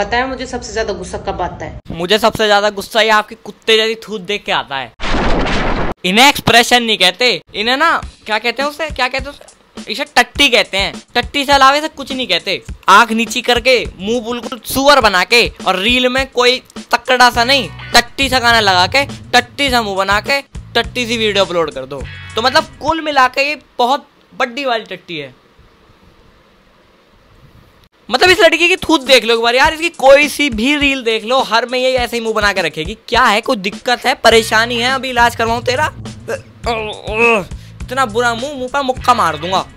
पता है मुझे सबसे ज्यादा गुस्सा कब आता है? मुझे सबसे ज्यादा गुस्सा ये आपके कुत्ते जैसी थूत देख के आता है। इन्हें एक्सप्रेशन नहीं कहते, इन्हें ना क्या कहते हैं उसे, क्या कहते हैं इसे, टट्टी कहते हैं। टट्टी से अलावा इसे कुछ नहीं कहते। आंख नीची करके मुंह बिल्कुल सुअर बना के और रील में कोई तकड़ा सा नहीं, टट्टी सा गाना लगा के, टट्टी सा मुंह बना के, टट्टी सी वीडियो अपलोड कर दो। तो मतलब कुल मिला के ये बहुत बड्डी वाली टट्टी है। मतलब इस लड़की की थूत देख लो एक बार यार, इसकी कोई सी भी रील देख लो, हर में ये ऐसे ही मुंह बना के रखेगी। क्या है, कोई दिक्कत है, परेशानी है? अभी इलाज करवाऊं तेरा? इतना बुरा मुंह, मुंह पर मुक्का मार दूंगा।